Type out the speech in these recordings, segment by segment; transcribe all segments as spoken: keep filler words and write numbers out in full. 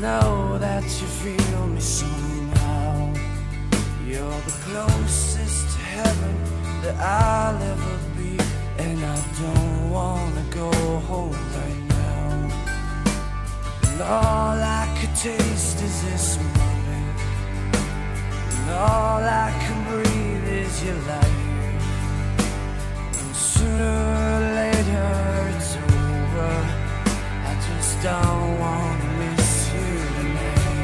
know that you feel me somehow. You're the closest to heaven that I'll ever be, and I don't wanna go home right now. And all I could taste is this moment, and all I can breathe is your life. And sooner or later it's over. I just don't wanna miss you tonight.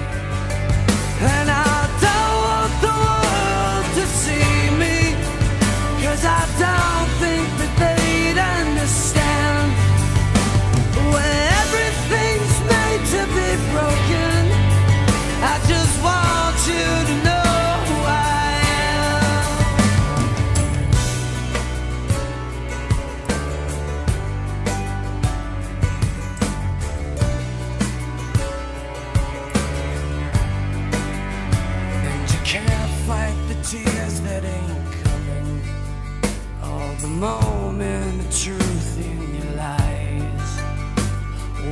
And I don't want the world to see me, 'cause I don't think that they'd understand. When everything's made to be broken, I just want you to know who I am. And you can't fight the tears that ain't coming, all the moment the truth in your lies,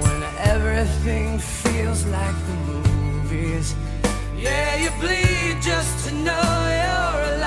when everything feels like the movies. Yeah, you bleed just to know you're alive.